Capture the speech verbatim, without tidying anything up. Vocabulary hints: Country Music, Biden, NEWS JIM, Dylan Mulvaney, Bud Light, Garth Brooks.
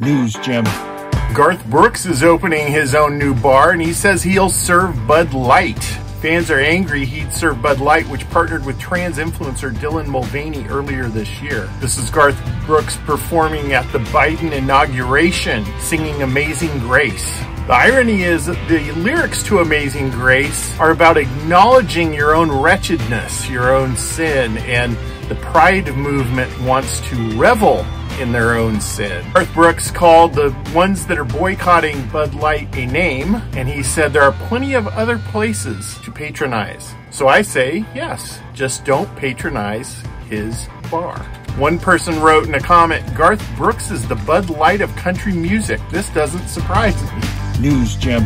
News, Jim. Garth Brooks is opening his own new bar, and he says he'll serve Bud Light. Fans are angry he'd serve Bud Light, which partnered with trans influencer Dylan Mulvaney earlier this year. This is Garth Brooks performing at the Biden inauguration, singing Amazing Grace. The irony is that the lyrics to Amazing Grace are about acknowledging your own wretchedness, your own sin, and the Pride movement wants to revel in their own sin. Garth Brooks called the ones that are boycotting Bud Light a name, and he said there are plenty of other places to patronize. So I say, yes, just don't patronize his bar. One person wrote in a comment, Garth Brooks is the Bud Light of country music. This doesn't surprise me. News, Jim.